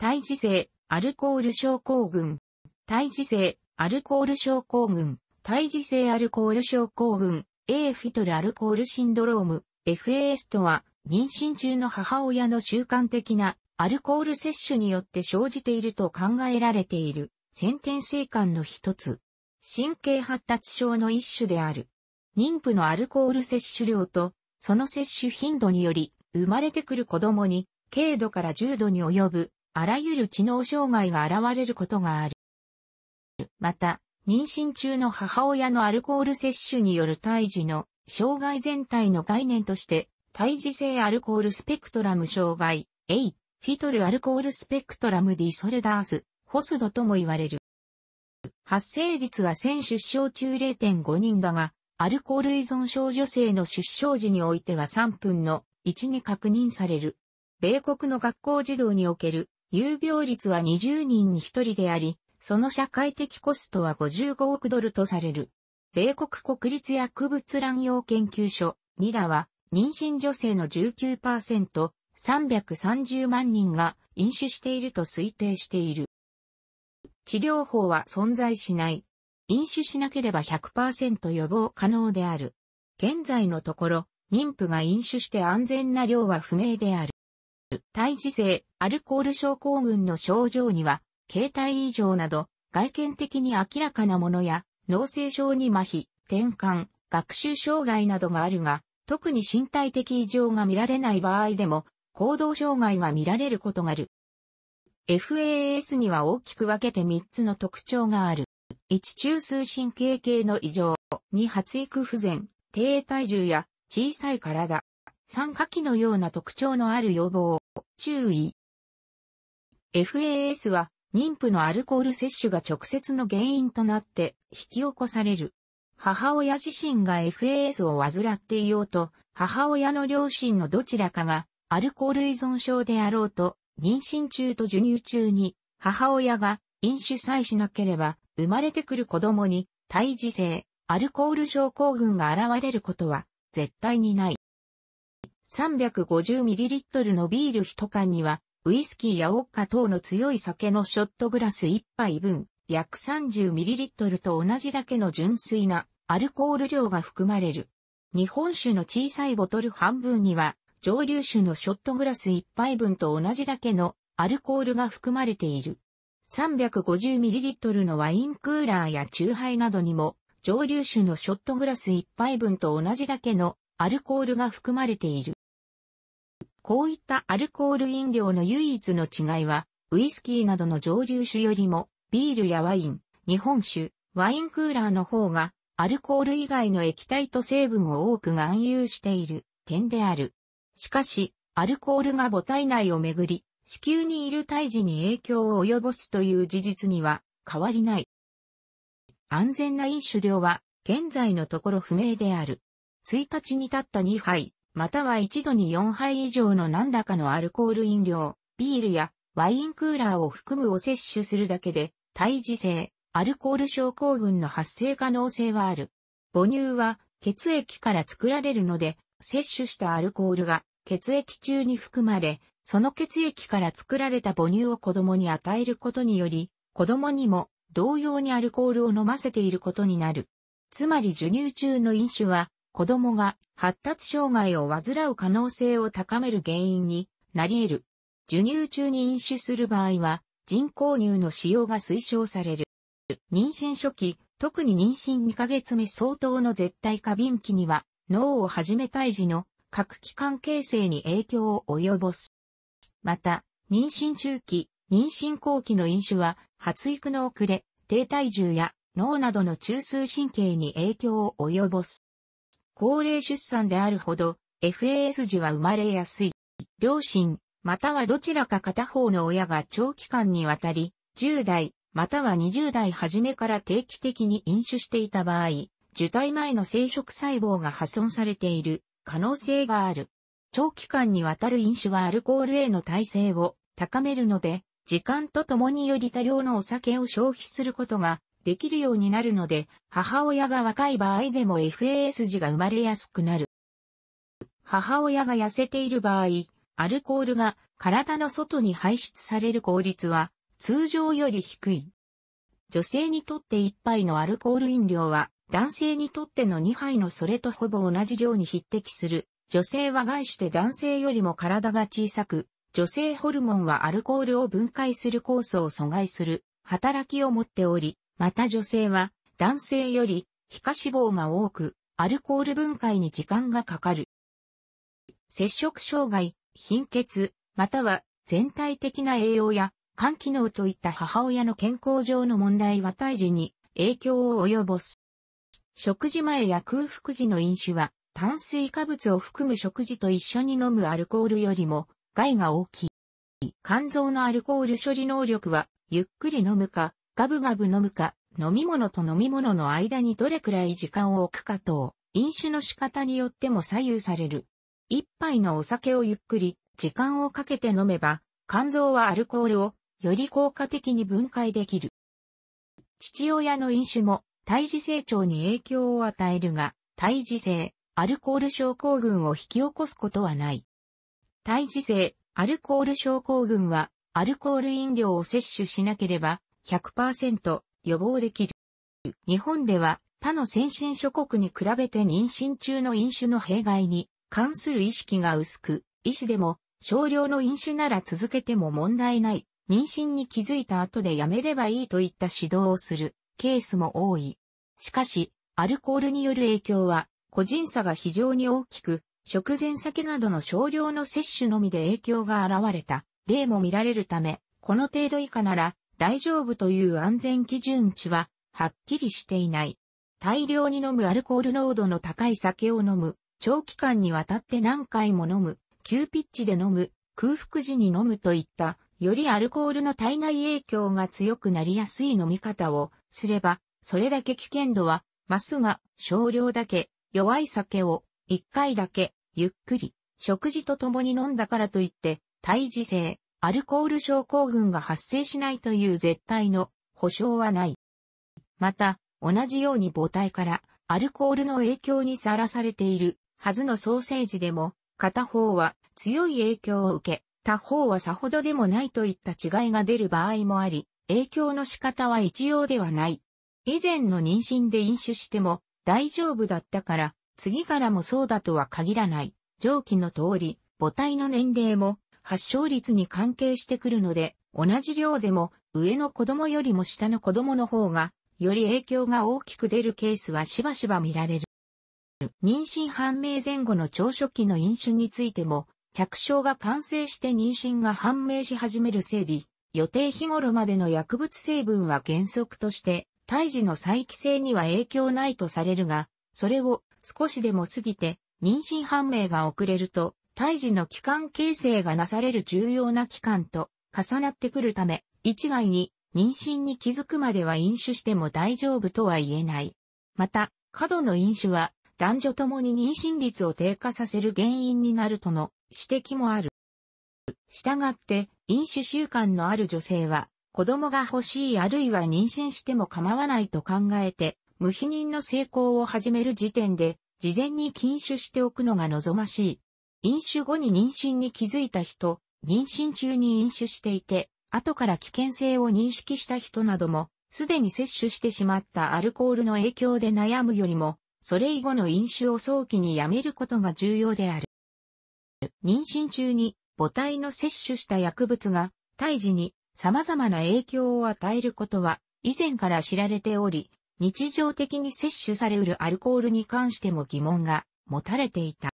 胎児性アルコール症候群。胎児性アルコール症候群。胎児性アルコール症候群。Fetalアルコールシンドローム。FAS とは、妊娠中の母親の習慣的なアルコール摂取によって生じていると考えられている先天性患の一つ。神経発達症の一種である。妊婦のアルコール摂取量とその摂取頻度により生まれてくる子供に軽度から重度に及ぶあらゆる知能障害が現れることがある。また、妊娠中の母親のアルコール摂取による胎児の障害全体の概念として、胎児性アルコールスペクトラム障害、Fetalアルコールスペクトラムディソルダース、FASDとも言われる。発生率は1000出生中 0.5 人だが、アルコール依存症女性の出生時においては3分の1に確認される。米国の学校児童における有病率は20人に1人であり、その社会的コストは55億ドルとされる。米国国立薬物乱用研究所、NIDAは、妊娠女性の 19%、330万人が飲酒していると推定している。治療法は存在しない。飲酒しなければ 100% 予防可能である。現在のところ、妊婦が飲酒して安全な量は不明である。胎児性アルコール症候群の症状には、形態異常など、外見的に明らかなものや、脳性症に麻痺、転換、学習障害などがあるが、特に身体的異常が見られない場合でも、行動障害が見られることがある。FAS には大きく分けて3つの特徴がある。1、中枢神経系の異常。2、発育不全、低体重や小さい体。3、下記のような特徴のある予防。注意。FAS は、妊婦のアルコール摂取が直接の原因となって引き起こされる。母親自身が FAS を患っていようと、母親の両親のどちらかがアルコール依存症であろうと、妊娠中と授乳中に母親が飲酒さえしなければ生まれてくる子供に胎児性アルコール症候群が現れることは絶対にない。350ml のビール1缶にはウイスキーやウォッカ等の強い酒のショットグラス1杯分約 30ml と同じだけの純粋なアルコール量が含まれる。日本酒の小さいボトル半分には、蒸留酒のショットグラス1杯分と同じだけのアルコールが含まれている。350ml のワインクーラーやチューハイなどにも、蒸留酒のショットグラス1杯分と同じだけのアルコールが含まれている。こういったアルコール飲料の唯一の違いは、ウイスキーなどの蒸留酒よりも、ビールやワイン、日本酒、ワインクーラーの方が、アルコール以外の液体と成分を多く含有している点である。しかし、アルコールが母体内をめぐり、子宮にいる胎児に影響を及ぼすという事実には変わりない。安全な飲酒量は現在のところ不明である。1日にたった2杯、または一度に4杯以上の何らかのアルコール飲料、ビールやワインクーラーを含むを摂取するだけで、胎児性アルコール症候群の発生可能性はある。母乳は血液から作られるので、摂取したアルコールが血液中に含まれ、その血液から作られた母乳を子供に与えることにより、子供にも同様にアルコールを飲ませていることになる。つまり授乳中の飲酒は、子供が発達障害を患う可能性を高める原因になり得る。授乳中に飲酒する場合は、人工乳の使用が推奨される。妊娠初期、特に妊娠2ヶ月目相当の絶対過敏期には、脳をはじめ胎児の各器官形成に影響を及ぼす。また、妊娠中期、妊娠後期の飲酒は、発育の遅れ、低体重や脳などの中枢神経に影響を及ぼす。高齢出産であるほど、FAS 児は生まれやすい。両親、またはどちらか片方の親が長期間にわたり、10代、または20代初めから定期的に飲酒していた場合、受胎前の生殖細胞が破損されている可能性がある。長期間にわたる飲酒はアルコールへの耐性を高めるので、時間とともにより多量のお酒を消費することができるようになるので、母親が若い場合でも FAS 児が生まれやすくなる。母親が痩せている場合、アルコールが体の外に排出される効率は通常より低い。女性にとって1杯のアルコール飲料は男性にとっての2杯のそれとほぼ同じ量に匹敵する。女性は概して男性よりも体が小さく、女性ホルモンはアルコールを分解する酵素を阻害する働きを持っており、また女性は男性より皮下脂肪が多く、アルコール分解に時間がかかる。摂食障害、貧血、または全体的な栄養や肝機能といった母親の健康上の問題は胎児に影響を及ぼす。食事前や空腹時の飲酒は炭水化物を含む食事と一緒に飲むアルコールよりも害が大きい。肝臓のアルコール処理能力はゆっくり飲むかガブガブ飲むか飲み物と飲み物の間にどれくらい時間を置くか等飲酒の仕方によっても左右される。一杯のお酒をゆっくり時間をかけて飲めば肝臓はアルコールをより効果的に分解できる。父親の飲酒も胎児成長に影響を与えるが、胎児性アルコール症候群を引き起こすことはない。胎児性アルコール症候群は、アルコール飲料を摂取しなければ 100% 予防できる。日本では他の先進諸国に比べて妊娠中の飲酒の弊害に関する意識が薄く、医師でも少量の飲酒なら続けても問題ない。妊娠に気づいた後でやめればいいといった指導をするケースも多い。しかし、アルコールによる影響は個人差が非常に大きく、食前酒などの少量の摂取のみで影響が現れた例も見られるため、この程度以下なら大丈夫という安全基準値ははっきりしていない。大量に飲むアルコール濃度の高い酒を飲む、長期間にわたって何回も飲む、急ピッチで飲む、空腹時に飲むといった、よりアルコールの体内影響が強くなりやすい飲み方をすれば、それだけ危険度は増すが、少量だけ弱い酒を1回だけゆっくり食事とともに飲んだからといって、胎児性アルコール症候群が発生しないという絶対の保証はない。また、同じように母体からアルコールの影響にさらされているはずのソーセージでも、片方は強い影響を受け、他方はさほどでもないといった違いが出る場合もあり、影響の仕方は一様ではない。以前の妊娠で飲酒しても大丈夫だったから、次からもそうだとは限らない。上記の通り、母体の年齢も発症率に関係してくるので、同じ量でも上の子供よりも下の子供の方が、より影響が大きく出るケースはしばしば見られる。妊娠判明前後の長初期の飲酒についても、着床が完成して妊娠が判明し始める生理、予定日頃までの薬物成分は原則として、胎児の再帰性には影響ないとされるが、それを少しでも過ぎて、妊娠判明が遅れると、胎児の器官形成がなされる重要な期間と重なってくるため、一概に妊娠に気づくまでは飲酒しても大丈夫とは言えない。また、過度の飲酒は男女ともに妊娠率を低下させる原因になるとの指摘もある。したがって、飲酒習慣のある女性は、子供が欲しいあるいは妊娠しても構わないと考えて、無避妊の性交を始める時点で、事前に禁酒しておくのが望ましい。飲酒後に妊娠に気づいた人、妊娠中に飲酒していて、後から危険性を認識した人なども、すでに摂取してしまったアルコールの影響で悩むよりも、それ以後の飲酒を早期にやめることが重要である。妊娠中に母体の摂取した薬物が胎児に様々な影響を与えることは以前から知られており、日常的に摂取されうるアルコールに関しても疑問が持たれていた。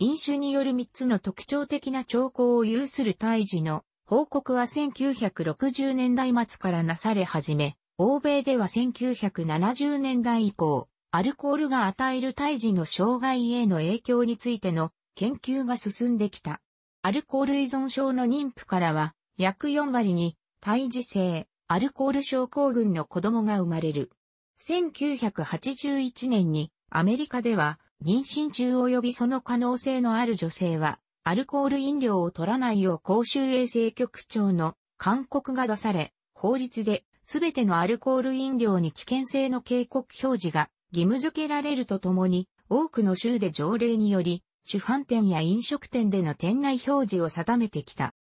飲酒による3つの特徴的な兆候を有する胎児の報告は1960年代末からなされ始め、欧米では1970年代以降、アルコールが与える胎児の障害への影響についての研究が進んできた。アルコール依存症の妊婦からは、約4割に、胎児性、アルコール症候群の子供が生まれる。1981年に、アメリカでは、妊娠中及びその可能性のある女性は、アルコール飲料を取らないよう公衆衛生局長の勧告が出され、法律で、すべてのアルコール飲料に危険性の警告表示が義務付けられるとともに、多くの州で条例により、主販店や飲食店での店内表示を定めてきた。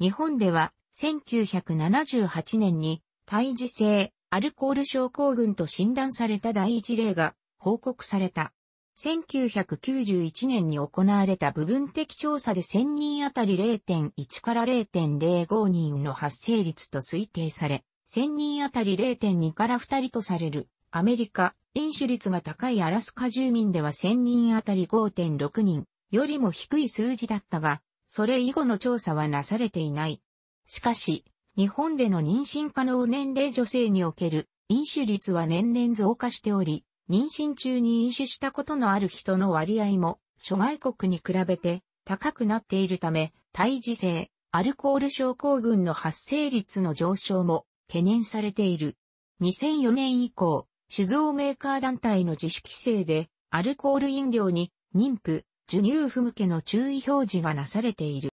日本では1978年に胎児性アルコール症候群と診断された第一例が報告された。1991年に行われた部分的調査で1000人あたり 0.1 から 0.05 人の発生率と推定され、1000人あたり 0.2 から2人とされるアメリカ、飲酒率が高いアラスカ住民では1000人あたり 5.6 人よりも低い数字だったが、それ以後の調査はなされていない。しかし、日本での妊娠可能年齢女性における飲酒率は年々増加しており、妊娠中に飲酒したことのある人の割合も諸外国に比べて高くなっているため、胎児性アルコール症候群の発生率の上昇も懸念されている。2004年以降、酒造メーカー団体の自主規制でアルコール飲料に妊婦、授乳婦向けの注意表示がなされている。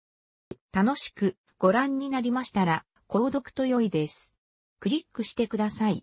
楽しくご覧になりましたら購読と良いです。クリックしてください。